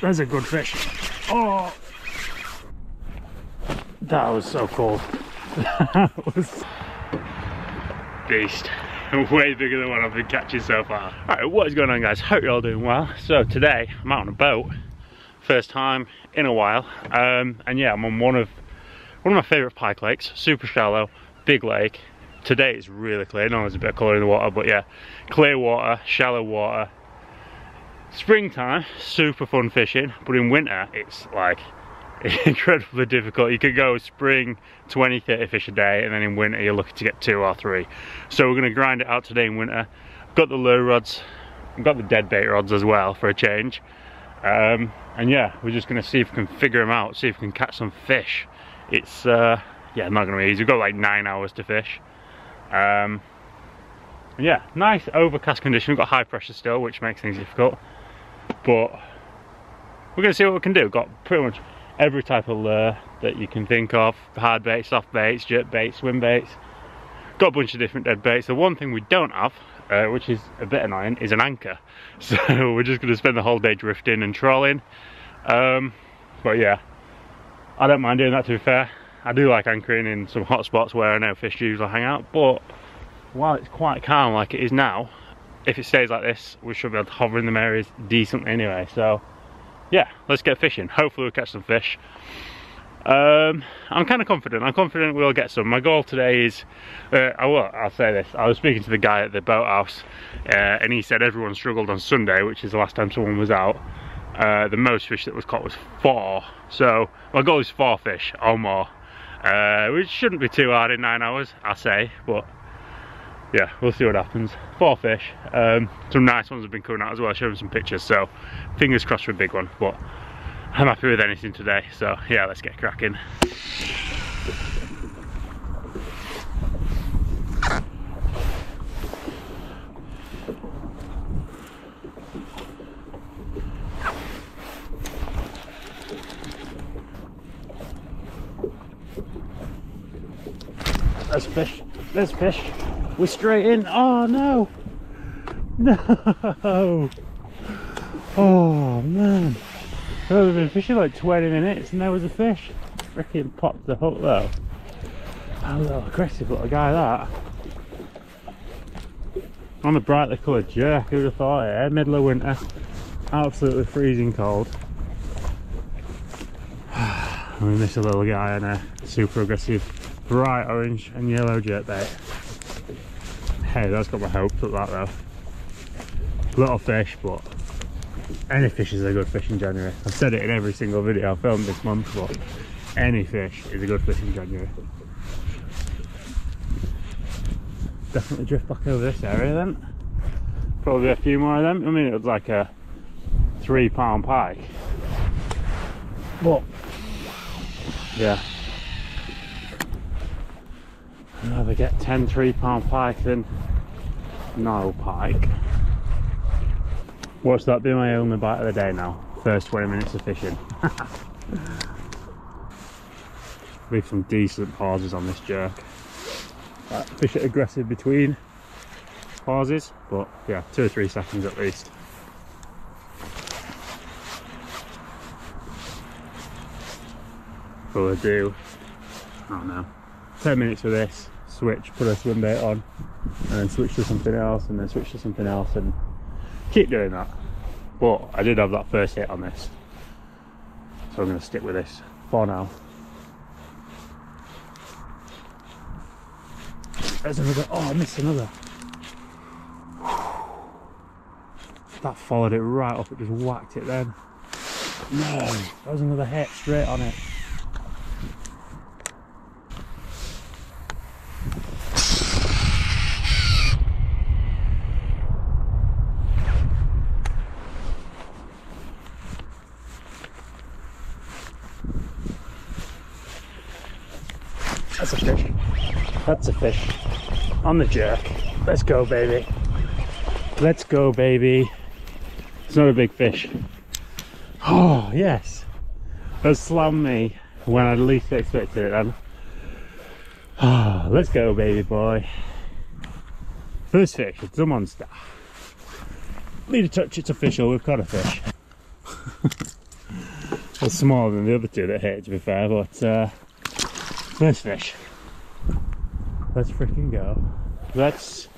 That's a good fish. Oh, that was so cool. That was beast. Way bigger than what I've been catching so far. Alright, what is going on, guys? Hope you're all doing well. So today I'm out on a boat, first time in a while, and yeah, I'm on one of my favourite pike lakes. Super shallow, big lake. Today it's really clear. No, there's a bit of colour in the water, but yeah, clear water, shallow water. Springtime, super fun fishing, but in winter it's like incredibly difficult. You could go spring 20-30 fish a day, and then in winter you're looking to get 2 or 3. So we're going to grind it out today in winter. I've got the lure rods, I've got the dead bait rods as well for a change, and yeah, we're just going to see if we can figure them out, see if we can catch some fish. It's yeah, not going to be easy. We've got like 9 hours to fish. Yeah, nice overcast condition. We've got high pressure still, which makes things difficult, but we're going to see what we can do. We've got pretty much every type of lure that you can think of. Hard baits, soft baits, jerk baits, swim baits. Got a bunch of different dead baits. The one thing we don't have, which is a bit annoying, is an anchor. So we're just going to spend the whole day drifting and trawling. But yeah, I don't mind doing that, to be fair. I do like anchoring in some hot spots where I know fish usually hang out, but while it's quite calm like it is now, if it stays like this, we should be able to hover in them areas decently anyway. So yeah, let's get fishing. Hopefully we'll catch some fish. I'm kind of confident. I'm confident we'll get some. My goal today is, I'll say this. I was speaking to the guy at the boathouse, and he said everyone struggled on Sunday, which is the last time someone was out. The most fish that was caught was 4. So my goal is 4 fish or more, which shouldn't be too hard in 9 hours, I say. But yeah, we'll see what happens. 4 fish. Some nice ones have been coming out as well. I'll show them some pictures, so fingers crossed for a big one, but I'm happy with anything today. So yeah, let's get cracking. There's a fish. There's a fish. We're straight in. Oh no! No! Oh man! I've been fishing like 20 minutes and there was a fish. Freaking popped the hook though. How little aggressive little guy that. On a brightly coloured jerk, who would have thought it? Eh? Middle of winter. Absolutely freezing cold. We miss a little guy on a super aggressive bright orange and yellow jerkbait. Hey, that's got my hopes at that though. Little fish, but any fish is a good fish in January. I've said it in every single video I've filmed this month, but any fish is a good fish in January. Definitely drift back over this area then. Probably a few more of them. I mean, it was like a 3-pound pike. But yeah. I'd rather get 10 3-pound pike than no pike. Watch that be my only bite of the day now. First 20 minutes of fishing. Leave some decent pauses on this jerk. Right, fish it aggressive between pauses, but yeah, 2 or 3 seconds at least. Will I do? I don't know. 10 minutes for this, switch, put a swim bait on, and then switch to something else, and then switch to something else, and keep doing that. But I did have that first hit on this, so I'm going to stick with this for now. There's another. Oh, I missed another. That followed it right up, it just whacked it then. No, that was another hit straight on it. That's a fish. That's a fish. On the jerk. Let's go, baby. Let's go, baby. It's not a big fish. Oh, yes. That slammed me when I least expected it then. Oh, let's go, baby boy. First fish. It's a monster. Need to touch. It's official. We've caught a fish. That's smaller than the other two that hit, to be fair, but nice fish. Let's freaking go. Let's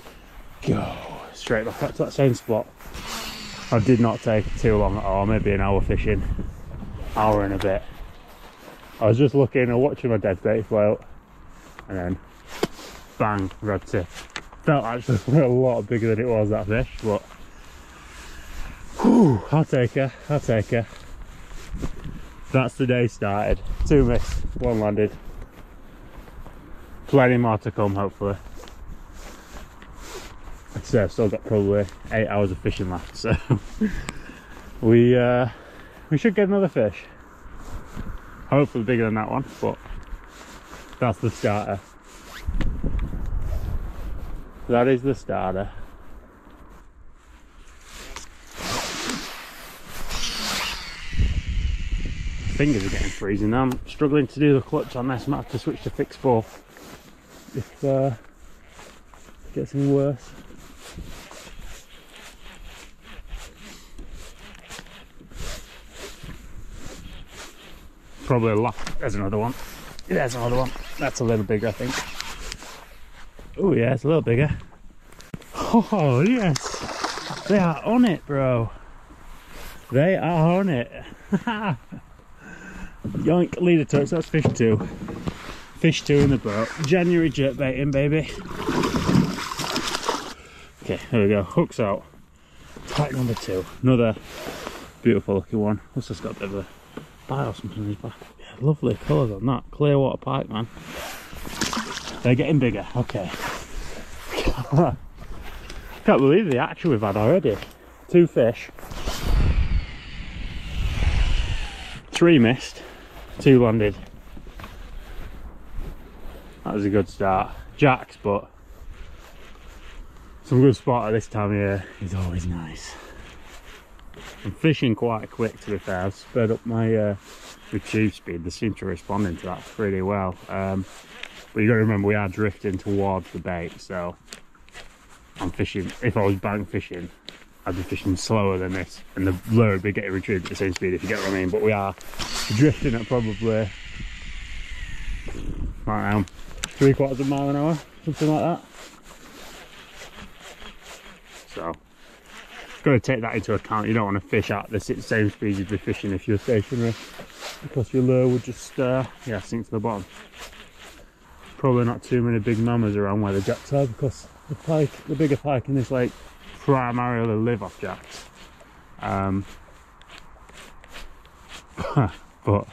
go straight back up to that same spot. I did not take too long at all, maybe an hour fishing, hour and a bit. I was just looking and watching my dead bait float, and then bang, red tip. Felt actually a lot bigger than it was, that fish, but whew, I'll take her, I'll take her. That's the day started. 2 missed, 1 landed. Plenty more to come, hopefully. I'd say I've still got probably 8 hours of fishing left, so we should get another fish. Hopefully bigger than that one, but that's the starter. That is the starter. Fingers are getting freezing. I'm struggling to do the clutch on this. I might have to switch to fixed ball if it gets any worse. Probably a lot. There's another one. There's another one. That's a little bigger, I think. Oh yeah, it's a little bigger. Oh yes, they are on it, bro. They are on it. Yoink, leader touch, that's fish two. Fish two in the boat. January jerk baiting, baby. Okay, here we go. Hooks out. Tight number two. Another beautiful looking one. Looks like it's got a bit of a bite or something in his back. Yeah, lovely colours on that. Clear water pike, man. They're getting bigger. Okay. Can't believe the action we've had already. 2 fish. 3 missed. 2 landed. That was a good start. Jacks, but some good spot at this time of year is always nice. I'm fishing quite quick, to be fair. I've sped up my retrieve speed. They seem to respond to that pretty well. But you got to remember, we are drifting towards the bait, so I'm fishing. If I was bank fishing, I'd be fishing slower than this, and the lure would be getting retrieved at the same speed, if you get what I mean. But we are drifting at probably, right now, 3/4 of a mile an hour, something like that. So, got to take that into account. You don't want to fish at the same speed you'd be fishing if you were stationary, because your lure would just yeah, sink to the bottom. Probably not too many big mammals around where the jacks are, because the pike, the bigger pike in this lake, primarily live off jacks, but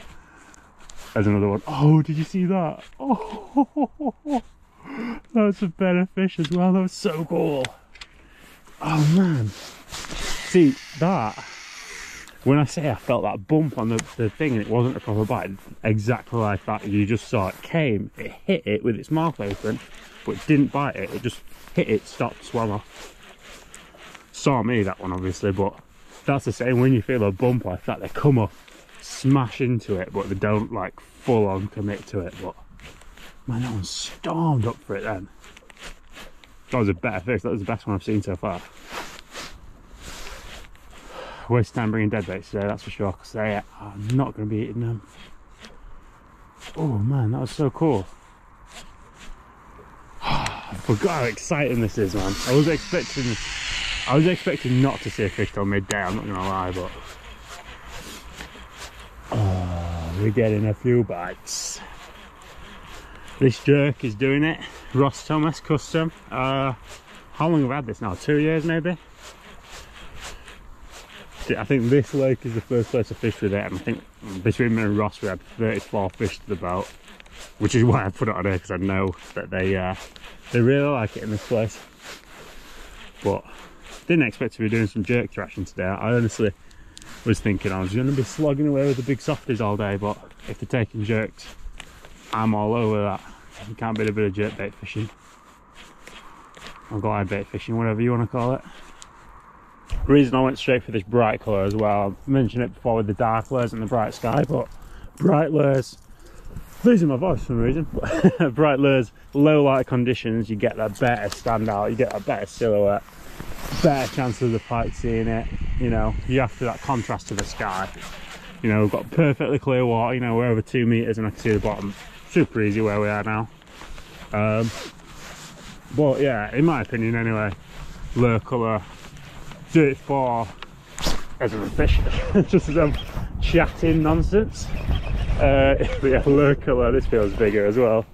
there's another one. Oh, did you see that? Oh, that's a better fish as well. That was so cool. Oh man, see that? When I say I felt that bump on the thing, and it wasn't a proper bite, exactly like that. You just saw it came, it hit it with its mouth open, but it didn't bite it. It just hit it, stopped, swam off. Saw me, that one, obviously, but that's the same. When you feel a bump like that, they come up, smash into it, but they don't like full on commit to it. But man, that one stormed up for it then. That was a better fish. That was the best one I've seen so far. Waste time bringing dead baits today, that's for sure, because they are not going to be eating them. Oh man, that was so cool. I forgot how exciting this is, man. I was expecting not to see a fish till midday, I'm not gonna lie, but oh, we're getting a few bites. This jerk is doing it. Ross Thomas Custom. How long have I had this now? 2 years maybe? I think this lake is the first place I fished with it, and I think between me and Ross we had 34 fish to the boat, which is why I put it on here, because I know that they really like it in this place. But didn't expect to be doing some jerk thrashing today. I honestly was thinking I was going to be slogging away with the big softies all day, but if they're taking jerks, I'm all over that. You can't beat a bit of jerk bait fishing. Or glide bait fishing, whatever you want to call it. The reason I went straight for this bright colour as well, I mentioned it before with the dark lures and the bright sky, but bright lures, losing my voice for some reason, bright lures, low light conditions, you get that better standout, you get that better silhouette. better chance of the pike seeing it. You know, you have to, that contrast to the sky. You know, we've got perfectly clear water. You know, we're over 2 meters and I can see the bottom. Super easy where we are now. But yeah, in my opinion anyway, lure colour, do it for every fish, just as I'm chatting nonsense. But yeah, lure colour, this feels bigger as well.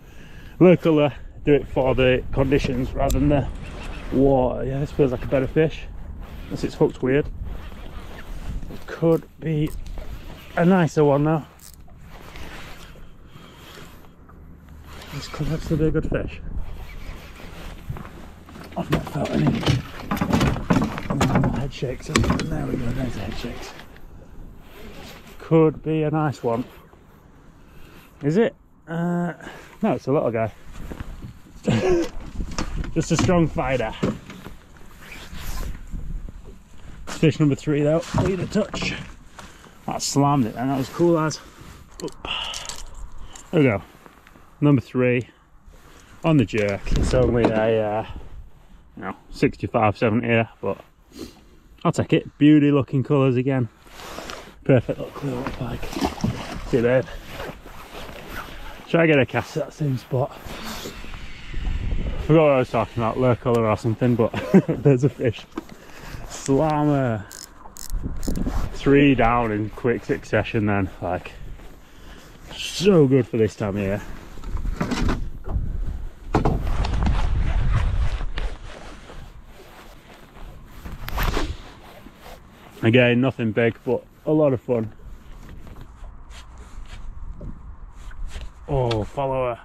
Lure colour, do it for the conditions rather than the water. Yeah, this feels like a better fish. Unless it's hooked weird. It could be a nicer one though. This could actually be a good fish. I've not felt any head shakes. There we go, there's the head shakes. Could be a nice one. Is it? No, it's a little guy. Just a strong fighter. Fish number 3 though, lead a touch. That slammed it and that was cool as. There we go. Number 3 on the jerk. It's only a you know, 65-70 here, but I'll take it. Beauty looking colours again. Perfect little clear water pike. See you, babe. Try to get a cast at that same spot. Forgot what I was talking about, lure colour or something, but there's a fish. Slammer. 3 down in quick succession then, like, so good for this time of year. Again, nothing big, but a lot of fun. Oh, follower.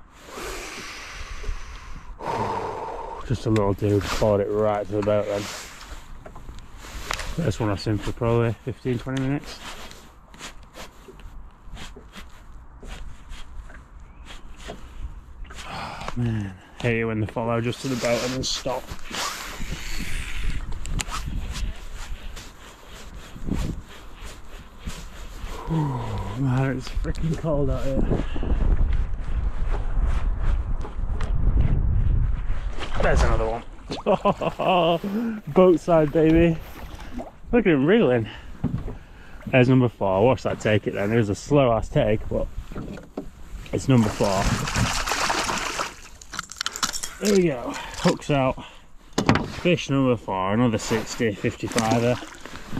Just a little dude, followed it right to the boat then. First one I've seen for probably 15-20 minutes. Oh man, hate it when they follow just to the boat and then stop. Oh man, it's freaking cold out here. There's another one. Boat side, baby. Look at him wriggling. There's number 4. Watch that take it then. It was a slow ass take, but it's number 4. There we go. Hooks out. Fish number 4. Another 60, 55er.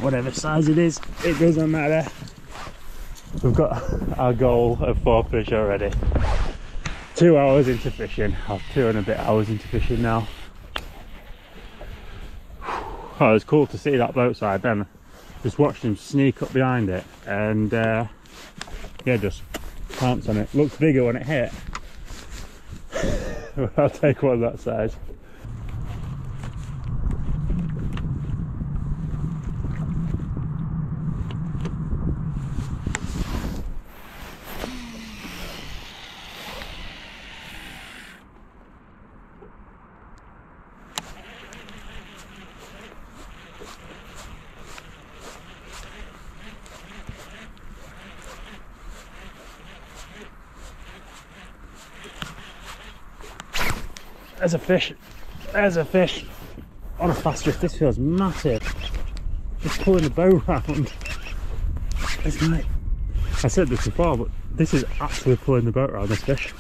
Whatever size it is, it doesn't matter. We've got our goal of 4 fish already. 2 hours into fishing. I've 2 and a bit hours into fishing now. Oh, it's cool to see that boat side then. Just watched him sneak up behind it and yeah, just pounced on it. Looks bigger when it hit. I'll take one that size. There's a fish, there's a fish on a fast drift. This feels massive. Just pulling the bow round. It's like, I said this before, but this is actually pulling the boat round, this fish.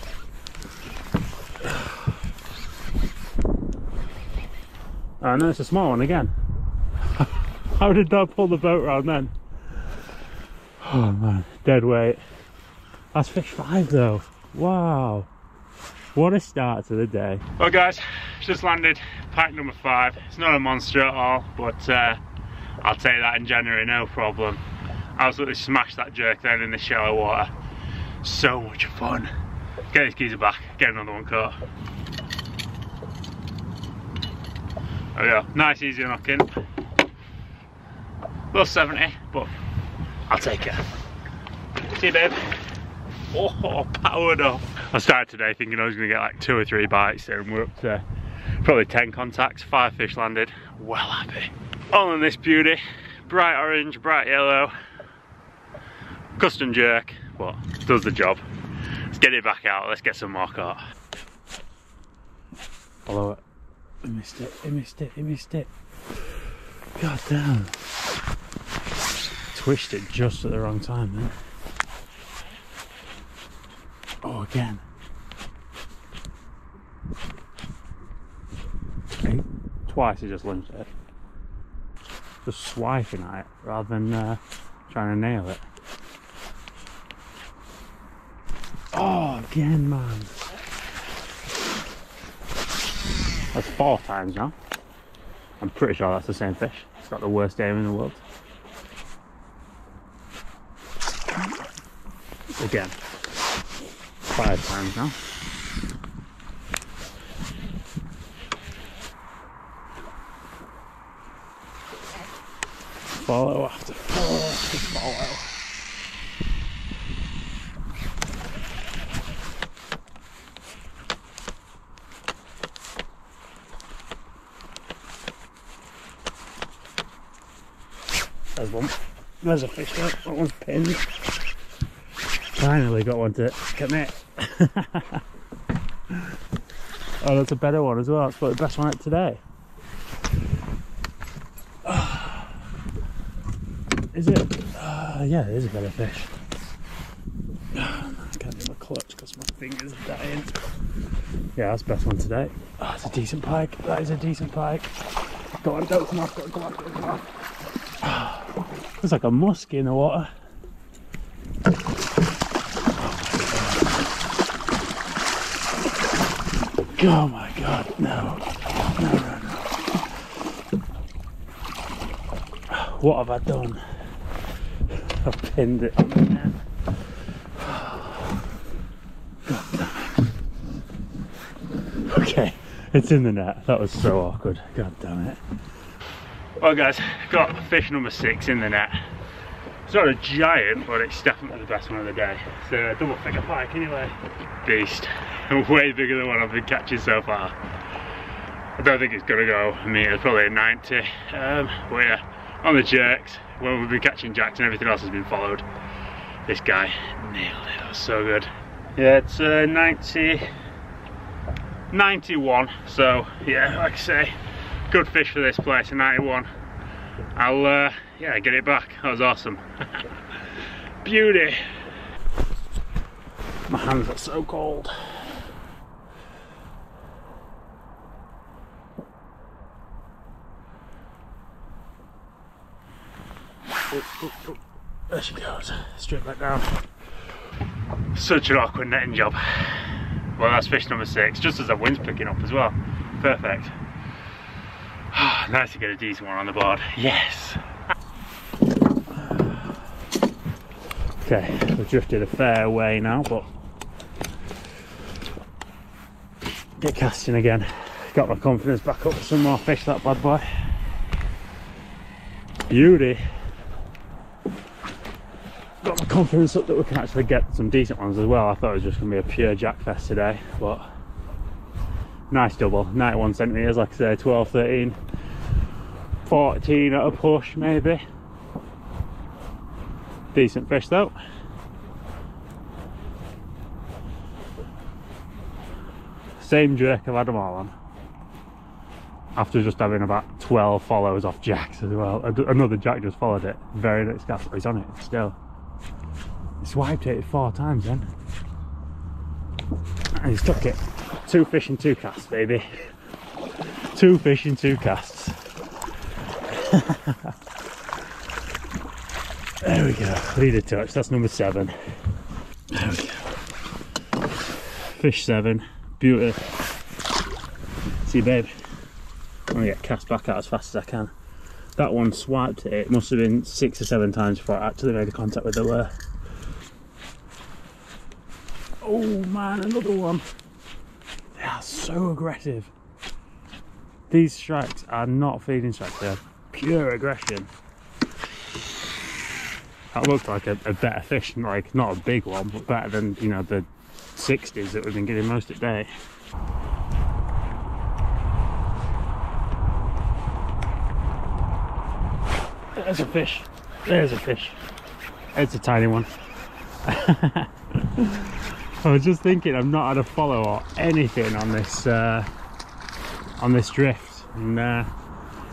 Oh no, it's a small one again. How did that pull the boat round then? Oh man, dead weight. That's fish 5 though. Wow. What a start to the day. Well guys, just landed pike number 5. It's not a monster at all, but I'll take that in January, no problem. Absolutely smashed that jerk then in the shallow water. So much fun. Get this geezer back, get another one caught. There we go, nice easy knock in. Little 70, but I'll take it. See you, babe. Oh, powered off. I started today thinking I was going to get like 2 or 3 bites and we're up to probably 10 contacts, 5 fish landed. Well happy. All in this beauty, bright orange, bright yellow. Custom jerk, but does the job. Let's get it back out, let's get some more caught. Follow it. He missed it, he missed it, he missed it. God damn. Twished it just at the wrong time then. Oh, again. See? Twice he just lunged at it. Just swiping at it rather than trying to nail it. Oh, again, man. That's 4 times now. I'm pretty sure that's the same fish. It's got the worst aim in the world. Again. 5 times now. Follow after follow after follow. There's one. There's a fish there. That one's pinned. Finally got one to commit. Oh, that's a better one as well. That's probably the best one out today. Is it? Yeah, it is a better fish. I can't do my clutch because my finger's dying. Yeah, that's the best one today. Oh, that's a decent pike. That is a decent pike. Go on, don't come off, don't come off, don't come off. There's like a musk in the water. Oh my God, no. No, no, no. What have I done? I've pinned it on the net. God damn it. Okay, it's in the net. That was so awkward. God damn it. Well guys, got fish number 6 in the net. It's not a giant, but it's definitely the best one of the day. It's a double figure pike anyway. Beast. Way bigger than what I've been catching so far. I don't think it's gonna go a meter, probably a 90. But yeah, on the jerks, when we've been catching jacks and everything else has been followed, this guy nailed it. That was so good. Yeah, it's 91. So yeah, like I say, good fish for this place, a 91. I'll yeah, get it back. That was awesome. Beauty. My hands are so cold. There she goes, straight back down. Such an awkward netting job. Well, that's fish number 6, just as the wind's picking up as well. Perfect. Nice to get a decent one on the board. Yes! Okay, we've drifted a fair way now, but get casting again. Got my confidence back up for some more fish, that bad boy. Beauty. Got my confidence up that we can actually get some decent ones as well. I thought it was just going to be a pure jack fest today, but nice double. 91 centimetres, like I say, 12, 13, 14 at a push maybe. Decent fish though. Same jerk I've had them all on. After just having about 12 follows off jacks as well. Another jack just followed it. Very nice cast. He's on it still. He swiped it 4 times then. And he's took it. 2 fish and 2 casts, baby. 2 fish and 2 casts. There we go. Leader touch. That's number 7. There we go. Fish 7. Beauty. See, babe. I'm gonna get cast back out as fast as I can. That one swiped it. It must have been 6 or 7 times before I actually made contact with the lure. Oh man, another one. They are so aggressive. These strikes are not feeding strikes, they're pure aggression. That looked like a better fish, like not a big one, but better than, you know, the 60s that we've been getting most of the day. There's a fish. There's a fish. It's a tiny one. I was just thinking, I've not had a follow or anything on this drift. And there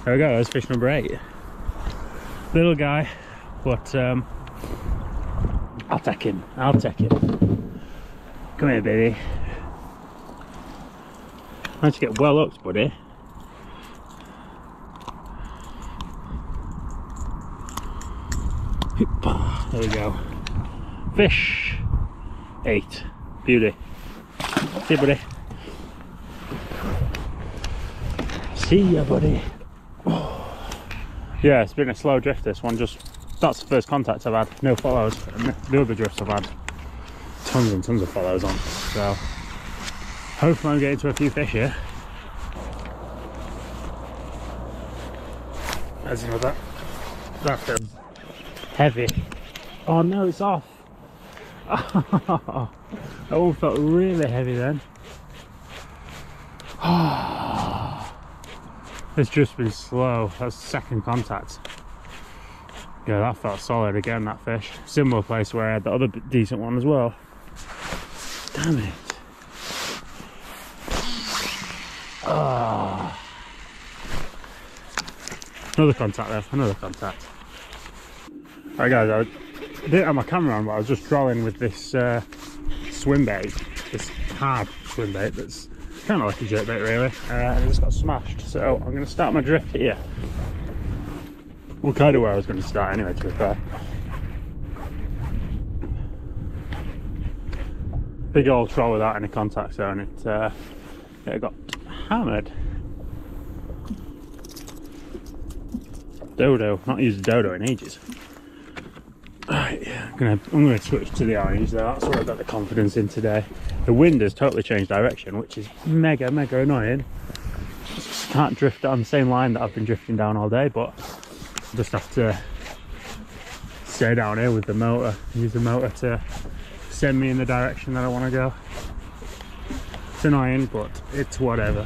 we go. That's fish number 8. Little guy, but I'll take him. I'll take him. Come here, baby. Managed to get well hooked, buddy. There we go. Fish. 8. Beauty. See you, buddy. See ya, buddy. Oh. Yeah, it's been a slow drift, this one. Just, that's the first contact I've had. No follows. The other drifts I've had tons and tons of follows on. So, hopefully I'm getting to a few fish here. There's another. That feels heavy. Oh no, it's off. Oh, that one felt really heavy then. Oh, it's just been slow. That's second contact. Yeah, that felt solid again, that fish. Similar place where I had the other decent one as well. Damn it. Oh. Another contact there, another contact. Alright guys, I didn't have my camera on, but I was just drawing with this swim bait, this hard swim bait that's kind of like a jerk bait really, and it just got smashed. So I'm going to start my drift here. Well, kind of where I was going to start anyway, to be fair. Big old troll without any contact zone, it got hammered. Dodo, not used dodo in ages. Right, yeah, I'm gonna switch to the orange though. That's what I've got the confidence in today. The wind has totally changed direction, which is mega, mega annoying. Just can't drift down the same line that I've been drifting down all day, but I just have to stay down here with the motor, use the motor to send me in the direction that I want to go. It's annoying, but it's whatever.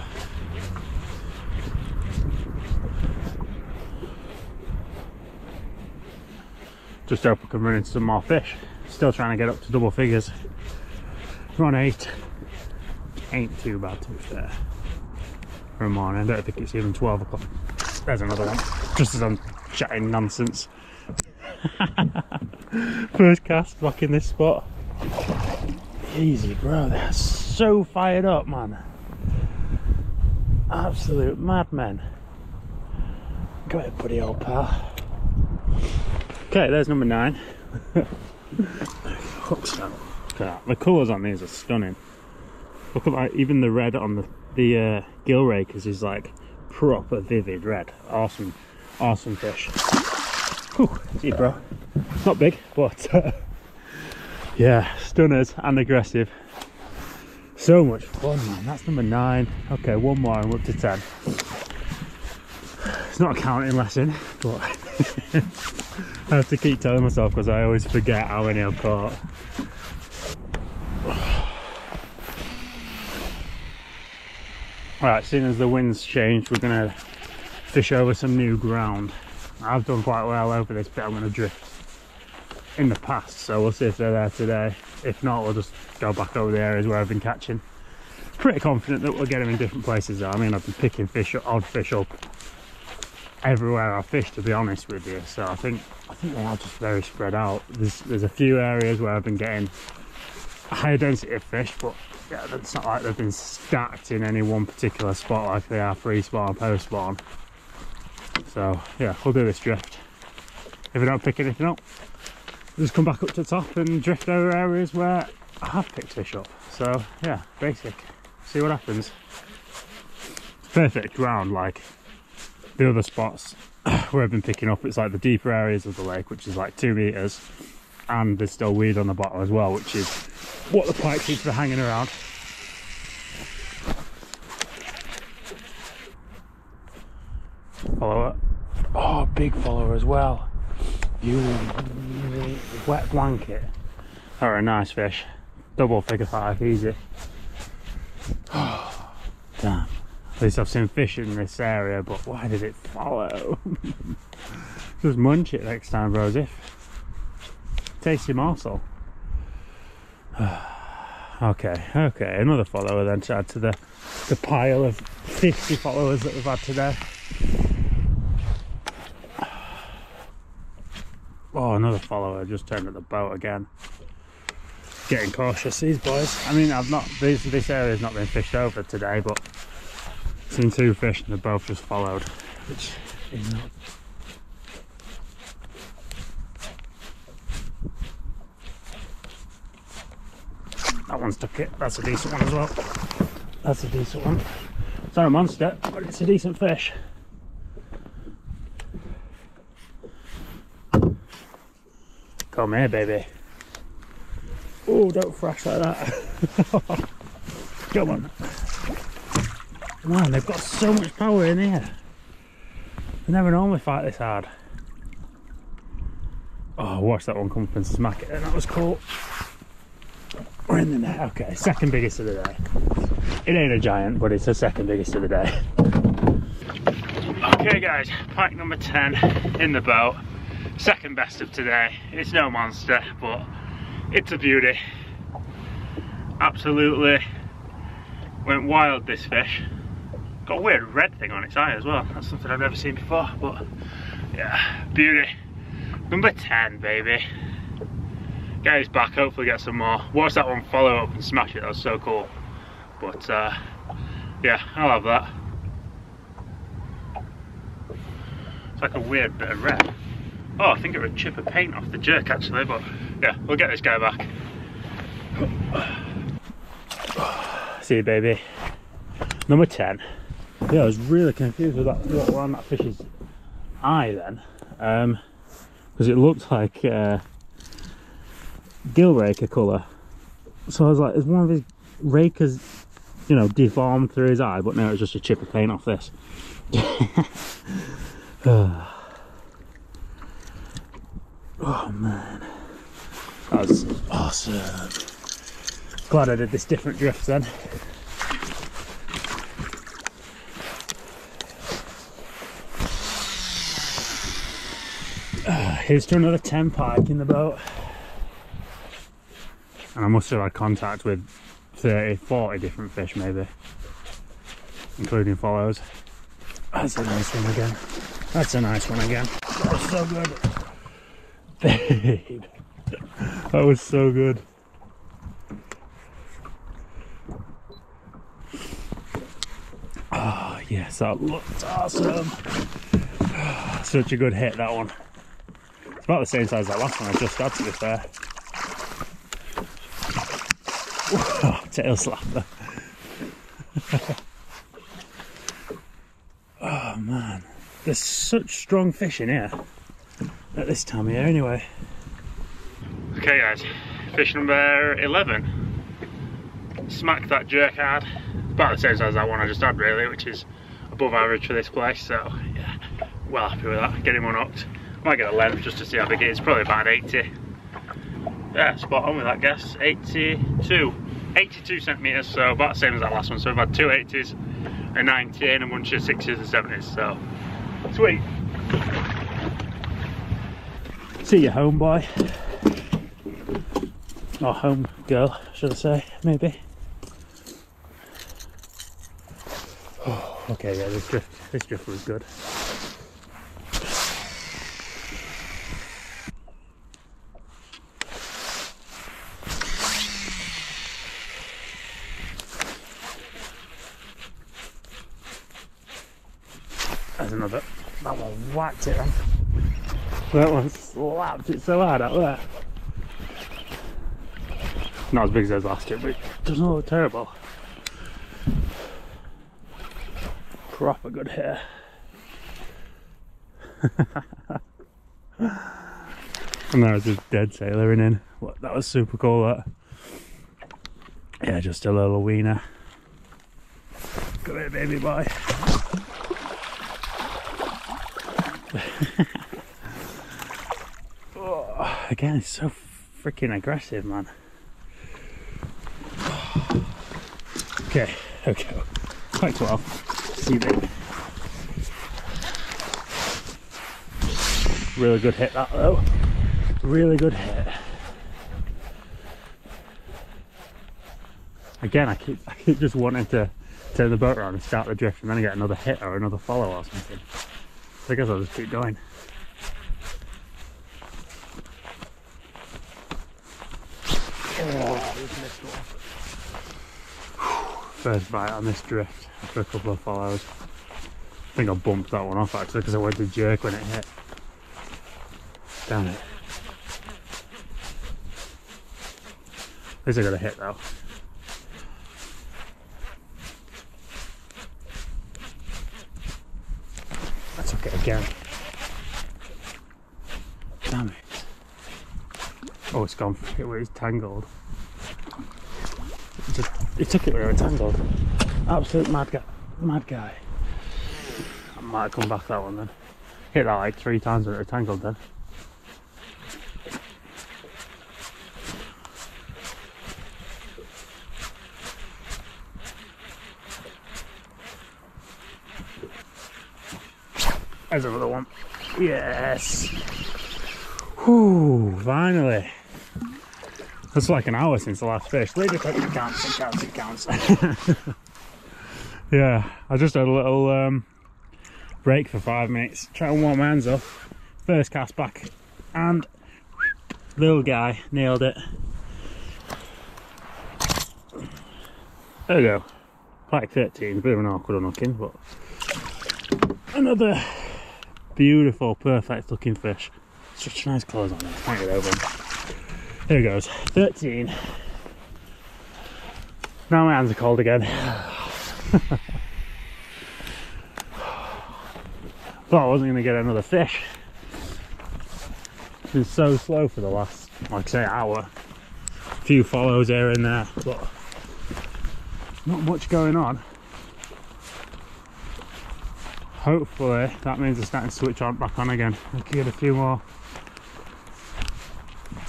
Just hope I can run into some more fish. Still trying to get up to double figures. Run 8. Ain't too bad to be fair. For a morning, I don't think it's even 12 o'clock. There's another one. Just as I'm chatting nonsense. First cast back in this spot. Easy, bro. They're so fired up, man. Absolute madmen. Go ahead, buddy, old pal. Okay, there's number 9. The colours on these are stunning. Look at that, even the red on the gill rakers is like proper vivid red. Awesome, awesome fish. Whew, gee bro. Not big, but yeah, stunners and aggressive. So much fun, man. That's number 9. Okay, one more and we're up to 10. It's not a counting lesson, but... I have to keep telling myself because I always forget how many I've caught. Alright, seeing as the wind's changed, we're going to fish over some new ground. I've done quite well over this bit. I'm going to drift in the past, so we'll see if they're there today. If not, we'll just go back over the areas where I've been catching. Pretty confident that we'll get them in different places though. I mean, I've been picking fish, odd fish up everywhere I fish, to be honest with you, so I think they are just very spread out. There's a few areas where I've been getting a higher density of fish, but yeah, it's not like they've been stacked in any one particular spot like they are pre-spawn, post-spawn. So yeah, we'll do this drift. If I don't pick anything up, just come back up to the top and drift over areas where I have picked fish up. So yeah, basic, see what happens. Perfect ground, like the other spots where I've been picking up. It's like the deeper areas of the lake, which is like 2 meters, and there's still weed on the bottom as well, which is what the pike keeps for hanging around. Follower. Oh, big follower as well. You wet blanket. That were a nice fish. Double figure 5, easy. Damn. At least I've seen fish in this area, but why did it follow? Just munch it next time, Rosif. Tasty morsel. Okay, another follower then to add to the pile of 50 followers that we've had today. Oh, another follower just turned at the boat again. Getting cautious, these boys. I mean, I've not, this area's not been fished over today, but I've seen two fish and they both just followed, which is not. That one's took it. That's a decent one as well. That's a decent one. It's not a monster, but it's a decent fish. Come here, baby. Oh, don't thrash like that. Come on. Man, they've got so much power in here. They never normally fight this hard. Oh, watch that one come up and smack it. And that was cool. We're in the net. Okay, second biggest of the day. It ain't a giant, but it's the second biggest of the day. Okay, guys. Pike number 10 in the boat. Second best of today. It's no monster, but it's a beauty. Absolutely went wild, this fish. Got a weird red thing on its eye as well. That's something I've never seen before, but yeah, beauty. Number 10, baby. Get his back, hopefully get some more. Watch that one follow up and smash it, that was so cool. But yeah, I'll have that. It's like a weird bit of red. Oh, I think it was a chip of paint off the jerk actually, but yeah, we'll get this guy back. See you, baby. Number 10. Yeah, I was really confused with that one, that fish's eye then. Because it looked like gill raker colour. So I was like, is one of his rakers, you know, deformed through his eye? But no, it was just a chip of paint off this. Oh man, that was awesome. Glad I did this different drift then. Here's to another 10 pike in the boat. And I must have had contact with 30, 40 different fish maybe, including follows. That's a nice one again. That's a nice one again. That was so good. Dude, that was so good. Oh yes, that looked awesome. Such a good hit, that one. It's about the same size as that last one I just had, to be fair. Whoa, tail slapper. Oh man, there's such strong fish in here at this time of year anyway. Okay guys, fish number 11. Smacked that jerk hard. About the same size as that one I just had really, which is above average for this place, so yeah, well happy with that. Get him unhooked. Might get a length just to see how big it is, probably about 80. Yeah, spot on with that guess. 82 centimetres, so about the same as that last one. So we've had two 80s, a 90 and a bunch of 60s and 70s, so sweet. See your home boy, or home girl, should I say, maybe. Oh, okay, yeah, this drift was good. There's another. That one whacked it then. That one slapped it so hard out there. Not as big as those last two, but it doesn't look terrible. Proper good hair. And there was this dead sailoring in. What, that was super cool, that. Yeah, just a little wiener. Come here, baby boy. Again, it's so freaking aggressive, man. Okay, okay. Quite 12. See you, baby. Really good hit, that though. Really good hit. Again, I keep just wanting to turn the boat around and start the drift, and then I get another hit or another follow or something. So I guess I'll just keep going. First bite, I missed drift after a couple of follows. I think I bumped that one off actually because I went to jerk when it hit. Damn it. At least I got a hit though. I took it again. Damn it. Oh, it's gone where it's tangled. He took it where it was tangled. Absolute mad guy. Mad guy. I might come back that one then. Hit that like 3 times where it was tangled then. There's another one. Yes! Whew, finally! That's like an hour since the last fish. Lady Cook counts and counts and counts. Yeah, I just had a little break for 5 minutes. Try and warm my hands up. First cast back. And little guy nailed it. There we go. Pike 13, a bit of an awkward unhooking, but another beautiful, perfect looking fish. Such nice clothes on there. I can't get over them. Here it goes, 13. Now my hands are cold again. Thought I wasn't gonna get another fish. It's been so slow for the last, like say, hour. A few follows here and there, but not much going on. Hopefully that means it's starting to switch on back on again. I can get a few more.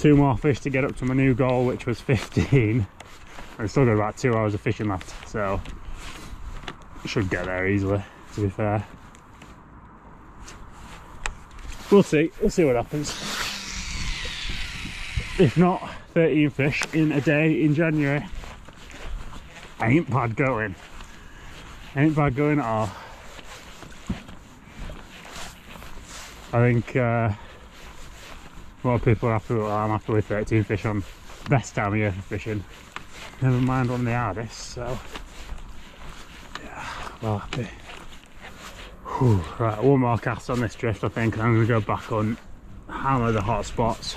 2 more fish to get up to my new goal, which was 15. I've still got about 2 hours of fishing left, so should get there easily, to be fair. We'll see what happens. If not, 13 fish in a day in January ain't bad going. Ain't bad going at all. I think a lot of people are happy with, well, I'm happy with 13 fish on best time of year for fishing. Never mind on the hardest, so yeah, well happy. Whew, right, 1 more cast on this drift I think, and I'm going to go back on hammer the hot spots.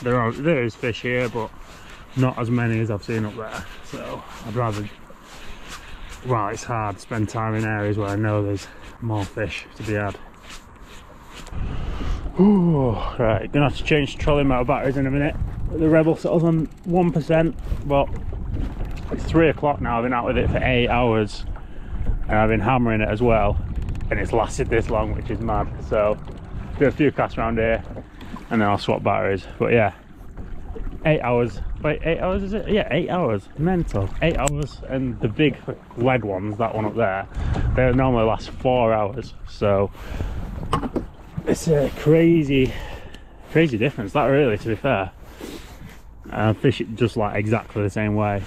There is fish here, but not as many as I've seen up there, so I'd rather, well, it's hard to spend time in areas where I know there's more fish to be had. Ooh, right, gonna have to change trolley motor batteries in a minute. The Rebel settles on 1%, but it's 3 o'clock now. I've been out with it for 8 hours and I've been hammering it as well, and it's lasted this long, which is mad. So do a few casts around here and then I'll swap batteries. But yeah, 8 hours. Wait, 8 hours is it? Yeah, 8 hours. Mental. 8 hours, and the big lead ones, that one up there, they normally last 4 hours. So it's a crazy, crazy difference. That really, to be fair. I fish it just like exactly the same way.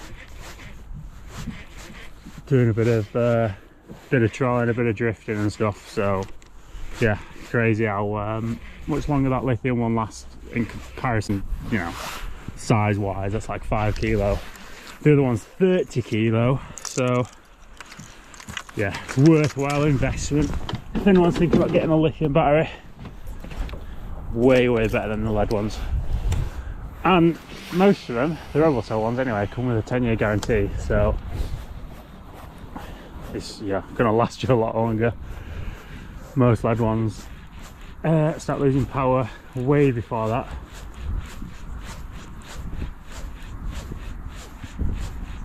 Doing a bit of trolling, a bit of drifting and stuff. So yeah, crazy how much longer that lithium one lasts in comparison, you know. Size wise, that's like 5 kilo. The other one's 30 kilo, so yeah, worthwhile investment. If anyone's thinking about getting a lithium battery, way better than the lead ones. And most of them, the Robotel ones anyway, come with a 10-year guarantee, so it's, yeah, gonna last you a lot longer. Most lead ones start losing power way before that.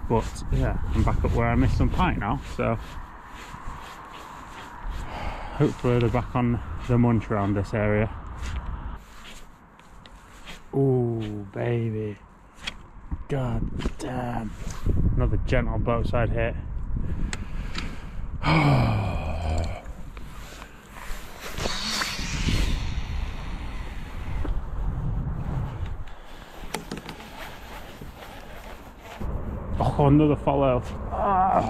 But yeah, I'm back up where I missed some pike now, so hopefully they're back on the munch around this area. Ooh, baby. God damn. Another gentle boat side hit. Oh, another follow. Oh,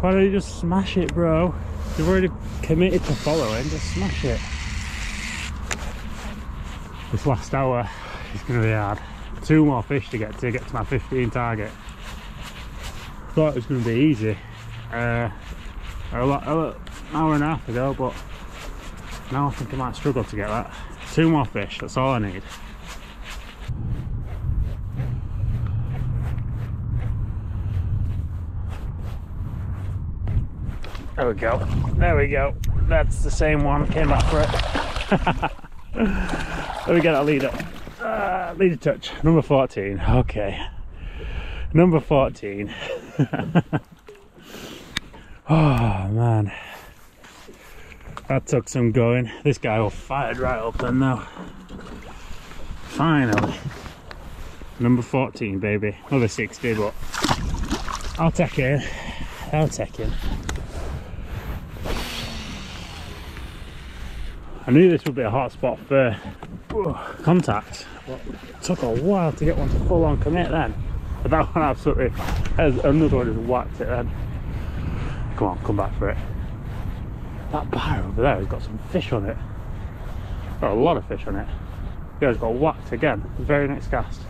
why don't you just smash it, bro? You've already committed to following, just smash it. This last hour is going to be hard. Two more fish to get to my 15 target. Thought it was going to be easy an hour and a half ago, but now I think I might struggle to get that. Two more fish, that's all I need. There we go, there we go. That's the same one, came back for it. There we go, that leader. Leader touch, number 14, okay. Number 14. Oh man, that took some going. This guy will fired right up then though. Finally, number 14 baby, another 60, but I'll take it, I'll take it. I knew this would be a hot spot for contact, but it took a while to get one to full on commit then. But that one absolutely, another one just whacked it then. Come on, come back for it. That bar over there has got some fish on it. Got a lot of fish on it. The guy's got whacked again, the very next cast.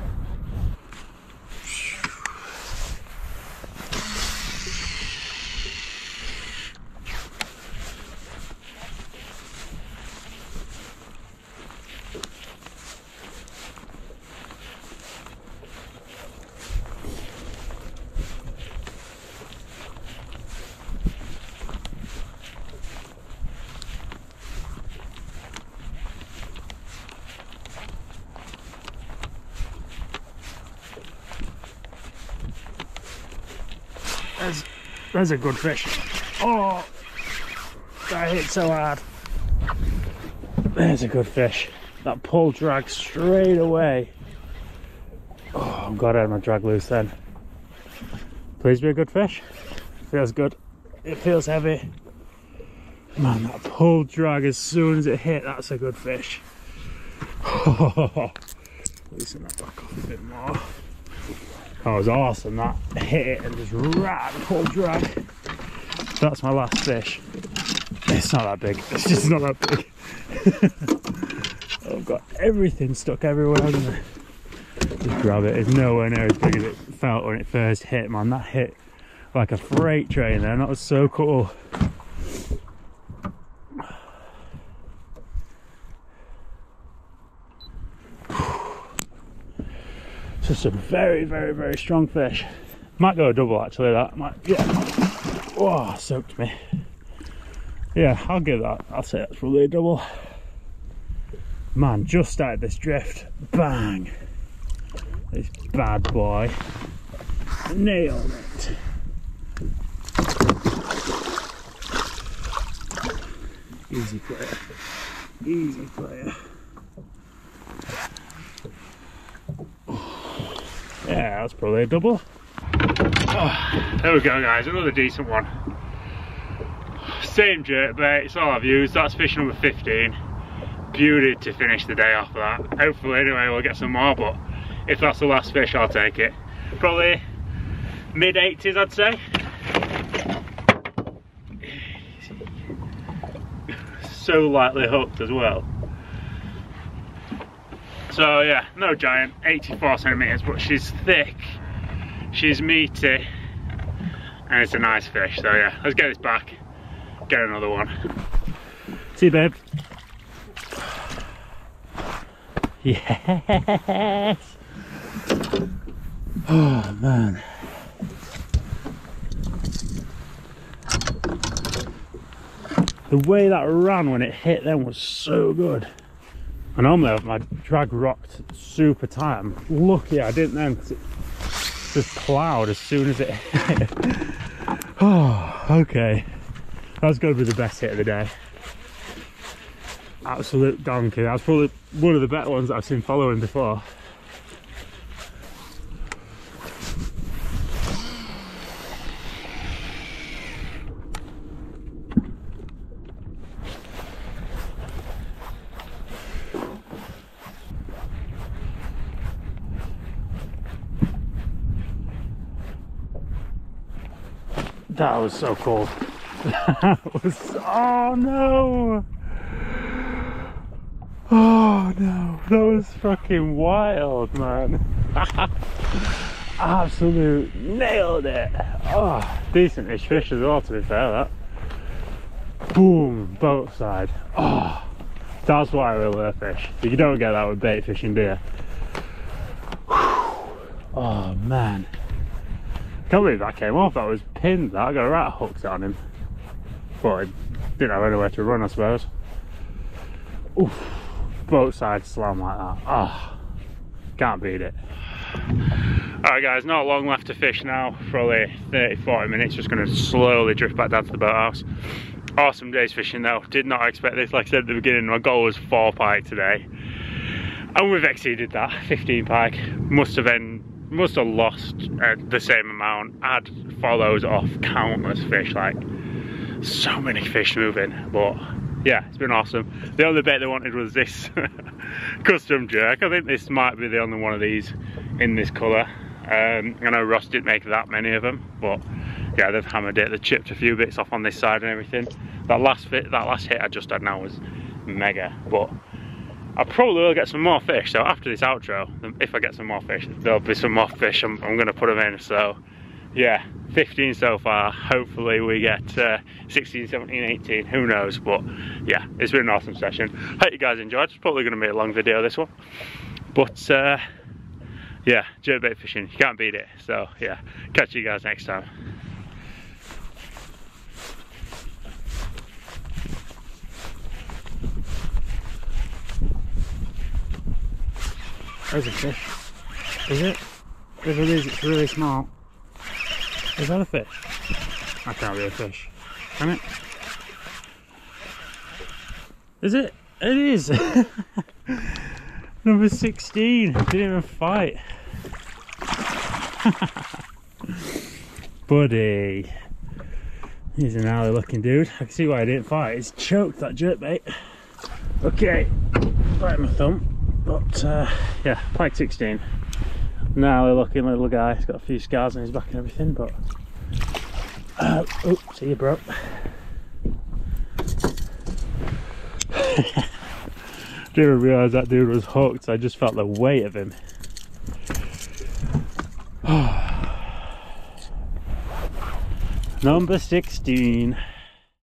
There's a good fish. Oh, that hit so hard. There's a good fish. That pull drag straight away. Oh, I'm glad I had my drag loose then. Please be a good fish. Feels good. It feels heavy. Man, that pull drag as soon as it hit, that's a good fish. Loosen that back off a bit more. That was awesome, that hit it and just ran, pull drag. That's my last fish. It's not that big, it's just not that big. I've got everything stuck everywhere, haven't I? Just grab it, it's nowhere near as big as it felt when it first hit, man. That hit like a freight train there, that was so cool. Just a very strong fish. Might go a double actually, that might, yeah. Whoa, soaked me. Yeah, I'll give that, I'll say that's probably a double. Man, just started this drift, bang. This bad boy nailed it. Easy player, easy player. Yeah, that's probably a double. Oh, there we go guys, another decent one. Same jerkbait, it's all I've used. That's fish number 15. Beauty to finish the day off that. Hopefully anyway we'll get some more, but if that's the last fish I'll take it. Probably mid 80s I'd say. So lightly hooked as well. So yeah, no giant, 84 centimetres, but she's thick, she's meaty, and it's a nice fish. So yeah, let's get this back, get another one. See you, babe. Yes! Oh man. The way that ran when it hit them was so good. I normally have my drag rocked super tight. I'm lucky I didn't then because it just plowed as soon as it hit. Oh, okay. That's going to be the best hit of the day. Absolute donkey. That's probably one of the better ones that I've seen following before. That was so cool. That was, oh no! Oh no, that was fucking wild, man. Absolute nailed it. Oh, decentish fish as well, to be fair, that. Boom, boat side. Oh, that's why we lure fish. You don't get that with bait fishing, do you? Oh man, can't believe that came off. That was pinned, that. I got a rat hooked on him, but I didn't have anywhere to run, I suppose. Oof, boat side slam like that. Ah, oh, can't beat it. Alright guys, not long left to fish now, probably 30-40 minutes, just going to slowly drift back down to the boathouse. Awesome days fishing though, did not expect this. Like I said at the beginning, my goal was 4 pike today, and we've exceeded that. 15 pike, must have lost the same amount, had follows off countless fish, like so many fish moving, but yeah, it's been awesome. The only bait they wanted was this custom jerk. I think this might be the only one of these in this colour. I know Ross didn't make that many of them, but yeah, they've hammered it. They've chipped a few bits off on this side and everything. That last hit I just had now was mega, but I probably will get some more fish. So after this outro, if I get some more fish, there'll be some more fish. I'm going to put them in, so yeah. 15 so far, hopefully we get 16, 17, 18, who knows, but yeah, it's been an awesome session. Hope you guys enjoyed. It's probably going to be a long video, this one, but yeah, jerkbait fishing, you can't beat it, so yeah, catch you guys next time. There's a fish, is it? If it is, it's really small. Is that a fish? That can't be a fish, can it? Is it? It is! Number 16, didn't even fight. Buddy. He's an gnarly looking dude. I can see why he didn't fight. He's choked that jerkbait. Okay, right in my thumb. But yeah, pike 16. Gnarly looking little guy, he's got a few scars on his back and everything, but oops, see you broke. Didn't even realise that dude was hooked, I just felt the weight of him. Number 16.